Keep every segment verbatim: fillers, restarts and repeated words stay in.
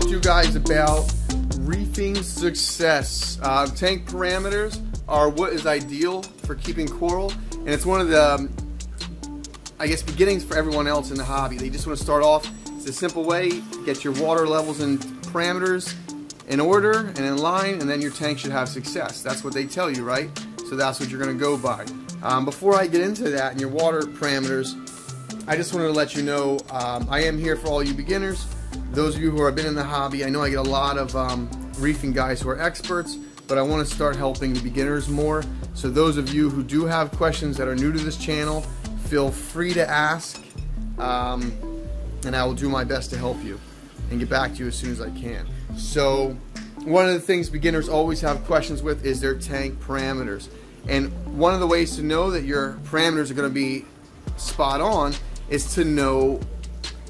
talk to you guys about reefing success. Uh, tank parameters are what is ideal for keeping coral, and it's one of the, um, I guess, beginnings for everyone else in the hobby. They just want to start off. It's a simple way to get your water levels and parameters in order and in line, and then your tank should have success. That's what they tell you, right? So that's what you're going to go by. Um, before I get into that and your water parameters, I just wanted to let you know um, I am here for all you beginners. Those of you who have been in the hobby, I know I get a lot of um, reefing guys who are experts, but I want to start helping the beginners more. So those of you who do have questions that are new to this channel, feel free to ask, um, and I will do my best to help you and get back to you as soon as I can. So one of the things beginners always have questions with is their tank parameters. And one of the ways to know that your parameters are going to be spot on is to know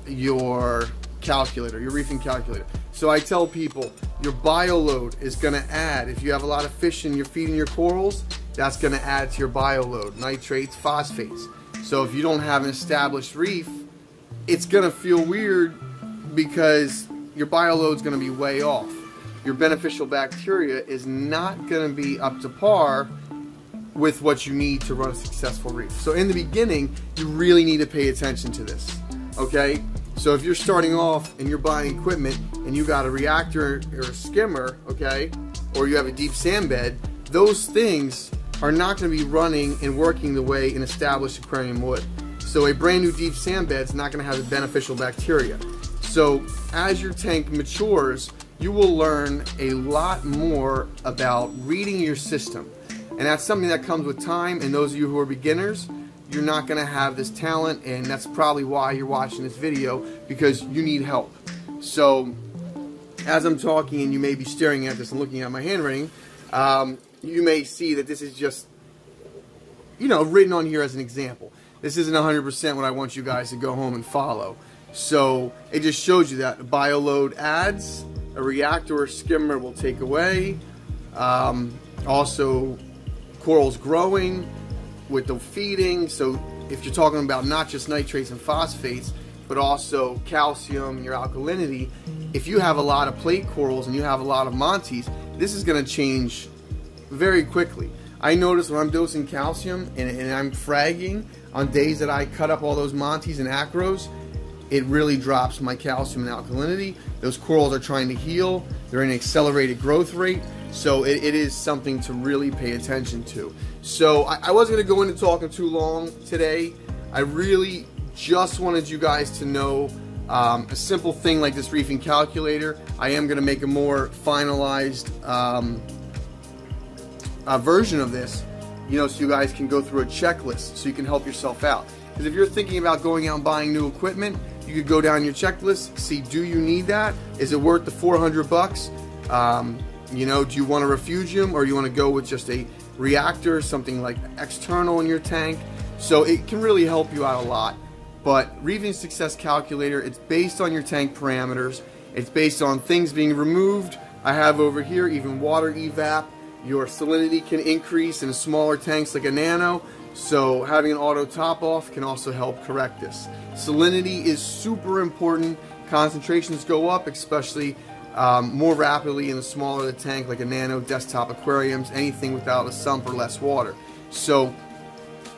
your calculator, your reefing calculator. So I tell people your bio load is going to add. If you have a lot of fish and you're feeding your corals, that's going to add to your bio load, nitrates, phosphates. So if you don't have an established reef, it's going to feel weird because your bio load is going to be way off. Your beneficial bacteria is not going to be up to par with what you need to run a successful reef. So in the beginning, you really need to pay attention to this, okay? So if you're starting off and you're buying equipment and you got a reactor or a skimmer, okay, or you have a deep sand bed, those things are not going to be running and working the way an established aquarium would. So a brand new deep sand bed is not going to have the beneficial bacteria. So as your tank matures, you will learn a lot more about reading your system. And that's something that comes with time, and those of you who are beginners, you're not going to have this talent, and that's probably why you're watching this video, because you need help. So as I'm talking, and you may be staring at this and looking at my handwriting, um, you may see that this is just, you know, written on here as an example. This isn't one hundred percent what I want you guys to go home and follow. So it just shows you that a bio load adds, a reactor or skimmer will take away, um, also corals growing with the feeding. So if you're talking about not just nitrates and phosphates, but also calcium, your alkalinity, if you have a lot of plate corals and you have a lot of Montes, this is going to change very quickly. I notice when I'm dosing calcium and, and I'm fragging on days that I cut up all those Montes and Acros, it really drops my calcium and alkalinity. Those corals are trying to heal. They're in an accelerated growth rate. So it, it is something to really pay attention to. So I, I wasn't going to go into talking too long today. I really just wanted you guys to know um, a simple thing like this reefing calculator. I am going to make a more finalized um, uh, version of this, you know, so you guys can go through a checklist so you can help yourself out. Because if you're thinking about going out and buying new equipment, you could go down your checklist, see, do you need that? Is it worth the four hundred bucks? Um, You know, do you want a refugium, or you want to go with just a reactor, something like external in your tank? So it can really help you out a lot. But Reefing Success Calculator, it's based on your tank parameters. It's based on things being removed. I have over here even water evap. Your salinity can increase in smaller tanks like a nano. So having an auto top off can also help correct this. Salinity is super important. Concentrations go up, especially Um, more rapidly in the smaller the tank, like a nano, desktop aquariums, anything without a sump or less water. So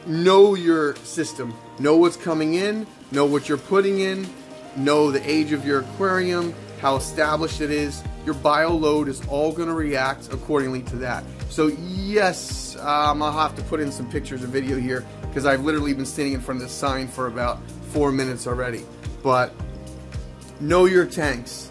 know your system, know what's coming in, know what you're putting in, know the age of your aquarium, how established it is. Your bio load is all going to react accordingly to that. So yes, um, I'll have to put in some pictures and video here, because I've literally been standing in front of the sign for about four minutes already. But know your tanks.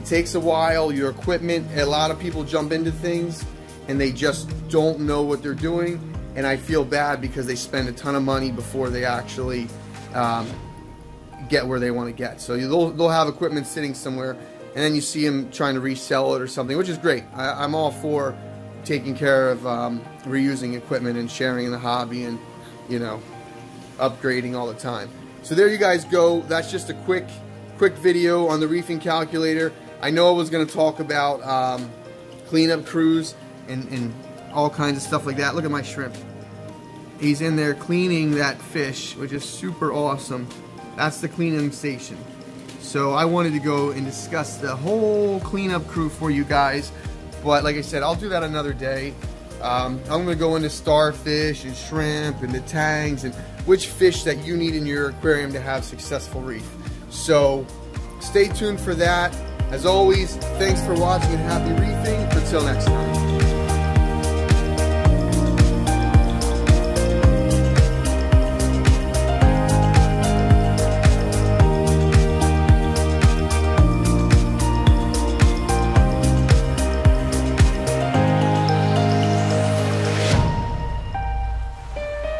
It takes a while, your equipment, a lot of people jump into things and they just don't know what they're doing, and I feel bad because they spend a ton of money before they actually um, get where they want to get. So they'll, they'll have equipment sitting somewhere and then you see them trying to resell it or something, which is great. I, I'm all for taking care of um, reusing equipment and sharing in the hobby and, you know, upgrading all the time. So there you guys go. That's just a quick, quick video on the reefing calculator. I know I was going to talk about um, cleanup crews and, and all kinds of stuff like that. Look at my shrimp. He's in there cleaning that fish, which is super awesome. That's the cleaning station. So I wanted to go and discuss the whole cleanup crew for you guys. But like I said, I'll do that another day. Um, I'm gonna go into starfish and shrimp and the tangs and which fish that you need in your aquarium to have successful reef. So stay tuned for that. As always, thanks for watching and happy reefing. Until next time.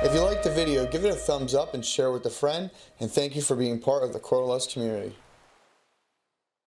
If you liked the video, give it a thumbs up and share with a friend, and thank you for being part of the Coralust community.